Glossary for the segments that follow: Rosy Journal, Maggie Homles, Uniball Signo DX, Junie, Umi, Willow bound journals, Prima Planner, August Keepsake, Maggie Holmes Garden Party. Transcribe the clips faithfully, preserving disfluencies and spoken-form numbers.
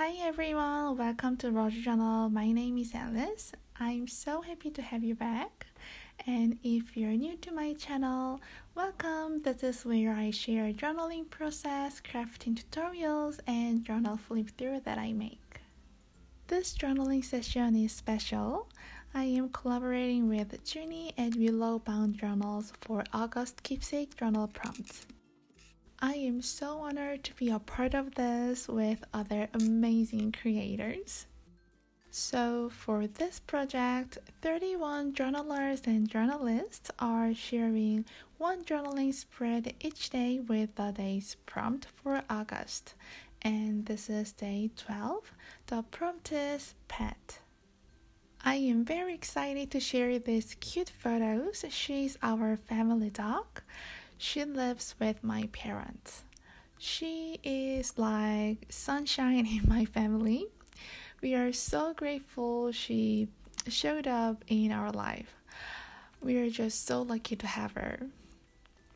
Hi everyone, welcome to Rosy Journal. My name is Alice. I'm so happy to have you back. And if you're new to my channel, welcome. This is where I share journaling process, crafting tutorials, and journal flip through that I make. This journaling session is special. I am collaborating with Junie at Willow Bound Journals for August Keepsake journal prompts. I am so honored to be a part of this with other amazing creators. So for this project, thirty-one journalers and journalists are sharing one journaling spread each day with the day's prompt for August. And this is day twelve. The prompt is Pet. I am very excited to share these cute photos. She's our family dog. She lives with my parents. She is like sunshine in my family. We are so grateful she showed up in our life. We are just so lucky to have her.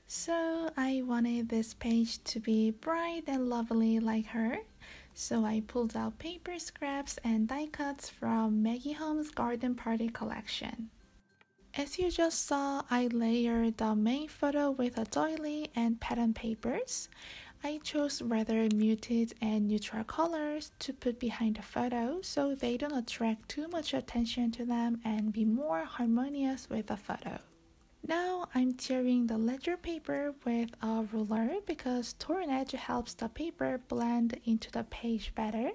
So I wanted this page to be bright and lovely like her. So I pulled out paper scraps and die cuts from Maggie Holmes Garden Party collection. As you just saw, I layered the main photo with a doily and pattern papers. I chose rather muted and neutral colors to put behind the photo so they don't attract too much attention to them and be more harmonious with the photo. Now I'm tearing the ledger paper with a ruler because torn edge helps the paper blend into the page better.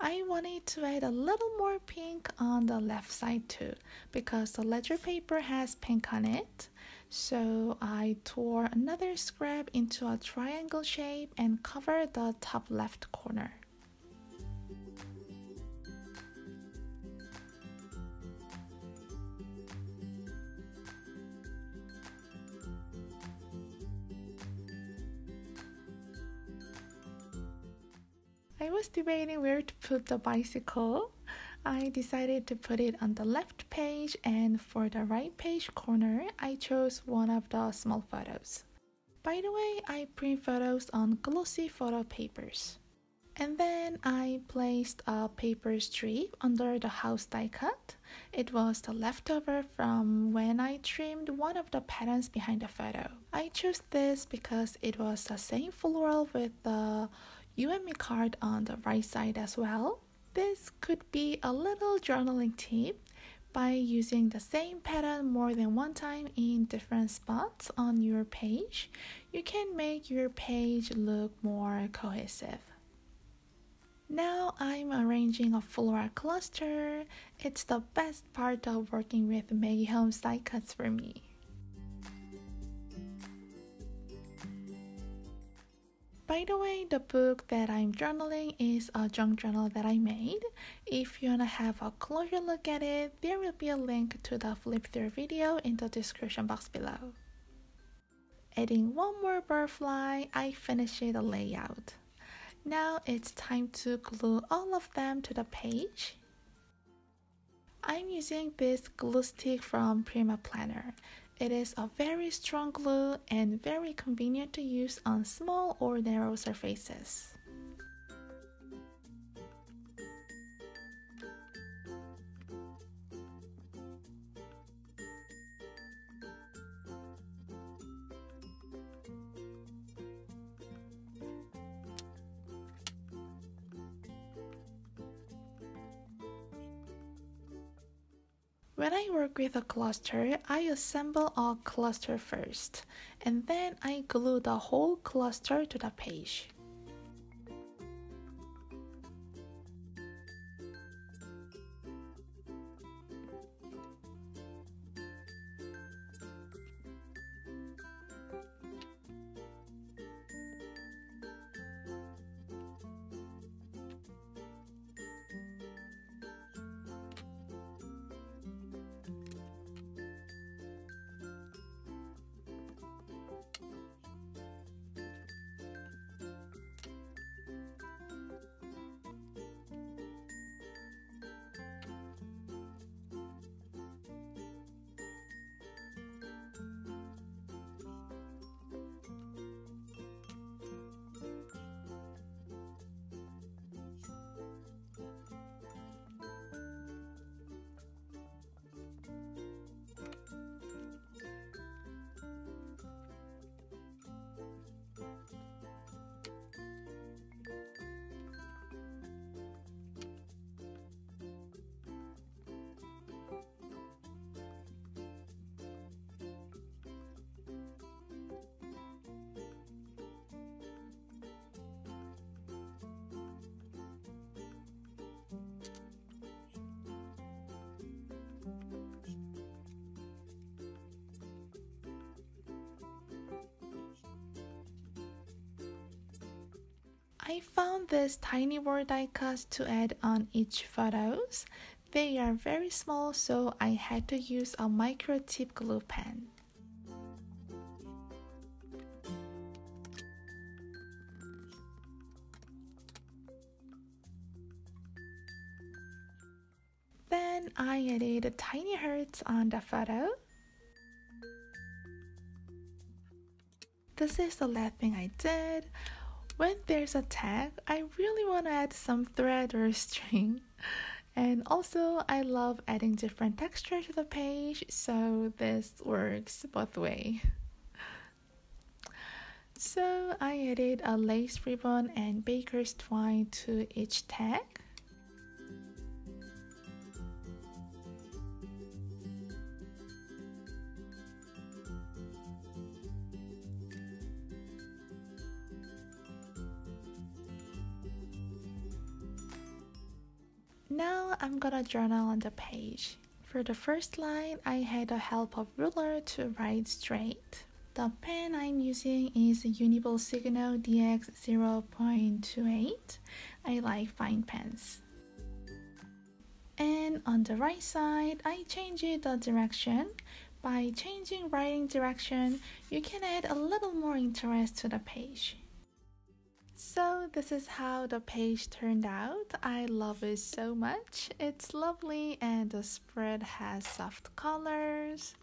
I wanted to add a little more pink on the left side too, because the ledger paper has pink on it. So I tore another scrap into a triangle shape and covered the top left corner. I was debating where to put the bicycle. I decided to put it on the left page, and for the right page corner, I chose one of the small photos. By the way, I print photos on glossy photo papers. And then I placed a paper strip under the house die cut. It was the leftover from when I trimmed one of the patterns behind the photo. I chose this because it was the same floral with the Umi card on the right side as well. This could be a little journaling tip. By using the same pattern more than one time in different spots on your page, you can make your page look more cohesive. Now I'm arranging a floral cluster. It's the best part of working with Maggie Holmes die cuts for me. By the way, the book that I'm journaling is a junk journal that I made. If you wanna have a closer look at it, there will be a link to the flip through video in the description box below. Adding one more butterfly, I finished the layout. Now it's time to glue all of them to the page. I'm using this glue stick from Prima Planner. It is a very strong glue and very convenient to use on small or narrow surfaces. When I work with a cluster, I assemble a cluster first, and then I glue the whole cluster to the page. I found this tiny word die-cast to add on each photos. They are very small, so I had to use a micro tip glue pen. Then I added tiny hearts on the photo. This is the last thing I did. When there's a tag, I really want to add some thread or string. And also, I love adding different textures to the page, so this works both ways. So I added a lace ribbon and baker's twine to each tag. Now I'm gonna journal on the page. For the first line, I had the help of ruler to write straight. The pen I'm using is Uniball Signo D X zero point two eight. I like fine pens. And on the right side, I changed the direction. By changing writing direction, you can add a little more interest to the page. So this is how the page turned out. I love it so much. It's lovely and the spread has soft colors.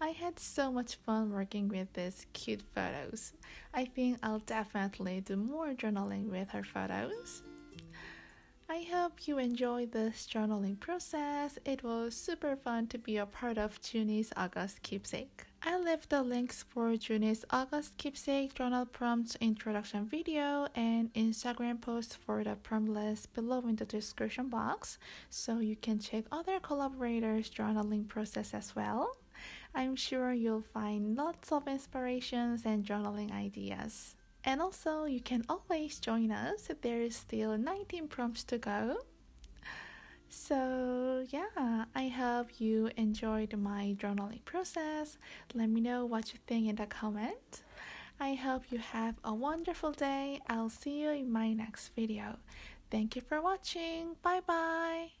I had so much fun working with these cute photos. I think I'll definitely do more journaling with her photos. I hope you enjoyed this journaling process. It was super fun to be a part of Junie's August Keepsake. I'll leave the links for Junie's August Keepsake journal prompts introduction video and Instagram post for the prompt list below in the description box, so you can check other collaborators' journaling process as well. I'm sure you'll find lots of inspirations and journaling ideas. And also, you can always join us. There is still nineteen prompts to go. So yeah, I hope you enjoyed my journaling process. Let me know what you think in the comment. I hope you have a wonderful day. I'll see you in my next video. Thank you for watching. Bye bye.